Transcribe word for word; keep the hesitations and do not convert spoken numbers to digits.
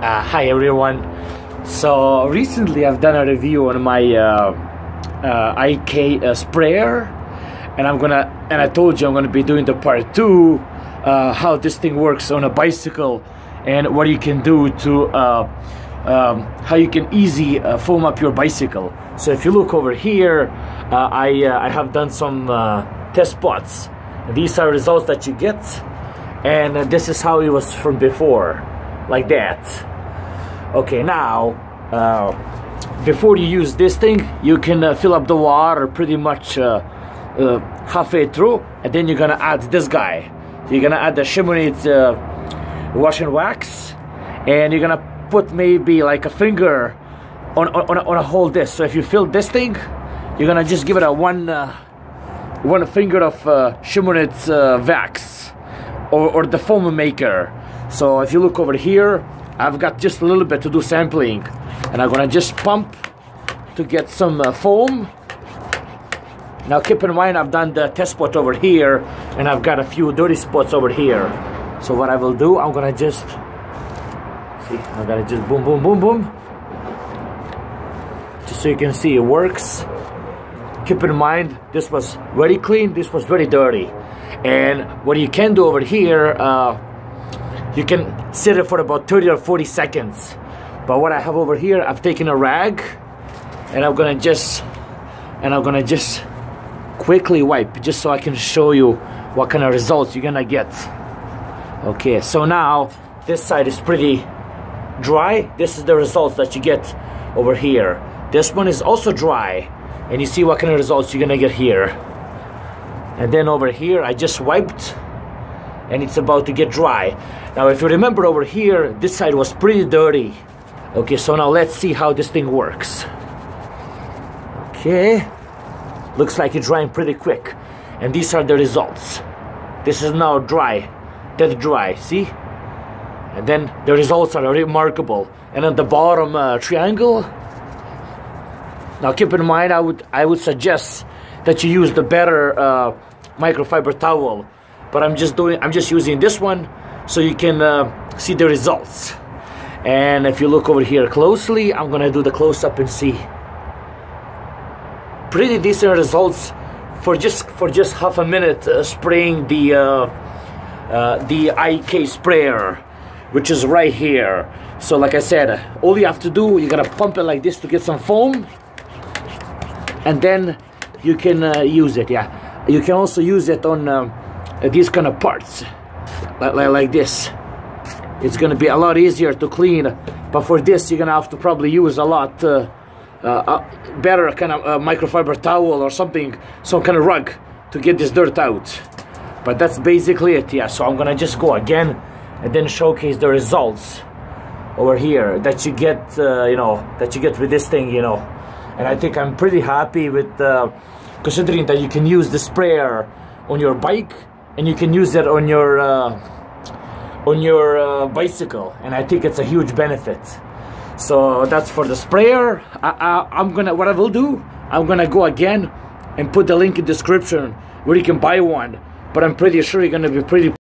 Uh, hi everyone. So recently I've done a review on my uh, uh, I K uh, sprayer, and I'm gonna and I told you I'm gonna be doing the part two, uh, how this thing works on a bicycle and what you can do to uh, um, how you can easy uh, foam up your bicycle. So if you look over here, uh, I uh, I have done some uh, test spots. These are results that you get, and uh, this is how it was from before, like that. Okay, now uh, before you use this thing, you can uh, fill up the water pretty much uh, uh, halfway through, and then you're gonna add this guy. So you're gonna add the Shimonite's uh, wash and wax, and you're gonna put maybe like a finger on on, on, a, on a whole disc. So if you fill this thing, you're gonna just give it a one uh, one finger of uh, Shimonite's uh, wax or, or the foam maker. So if you look over here, I've got just a little bit to do sampling, and I'm gonna just pump to get some uh, foam. Now keep in mind, I've done the test spot over here, and I've got a few dirty spots over here. So what I will do, I'm gonna just see, I'm gonna just boom, boom, boom, boom, just so you can see it works. Keep in mind, this was very clean, this was very dirty. And what you can do over here, uh, you can sit it for about thirty or forty seconds. But what I have over here, I've taken a rag, and I'm gonna just and I'm gonna just quickly wipe, just so I can show you what kind of results you're gonna get. Okay, so now this side is pretty dry. This is the results that you get over here. This one is also dry, and you see what kind of results you're gonna get here. And then over here, I just wiped, and it's about to get dry. Now if you remember over here, this side was pretty dirty. Okay, so now let's see how this thing works. Okay, looks like it's drying pretty quick. And these are the results. This is now dry, dead dry, see? And then the results are remarkable. And at the bottom uh, triangle, now keep in mind, I would, I would suggest that you use the better uh, microfiber towel. But I'm just doing, I'm just using this one so you can uh, see the results. And if you look over here closely, I'm gonna do the close-up and see. Pretty decent results for just for just half a minute uh, spraying the uh, uh, the I K sprayer, which is right here. So like I said, all you have to do, you're gonna pump it like this to get some foam, and then you can uh, use it. Yeah, you can also use it on Um, these kind of parts like, like, like this. It's gonna be a lot easier to clean, but for this you're gonna have to probably use a lot uh, uh, better kind of uh, microfiber towel or something, some kind of rug to get this dirt out. But that's basically it. Yeah, so I'm gonna just go again and then showcase the results over here that you get uh, you know that you get with this thing, you know. And I think I'm pretty happy with uh, considering that you can use the sprayer on your bike, and you can use it on your uh, on your uh, bicycle, and I think it's a huge benefit. So that's for the sprayer. I, I, I'm gonna what I will do, I'm gonna go again and put the link in description where you can buy one, but I'm pretty sure you're gonna be pretty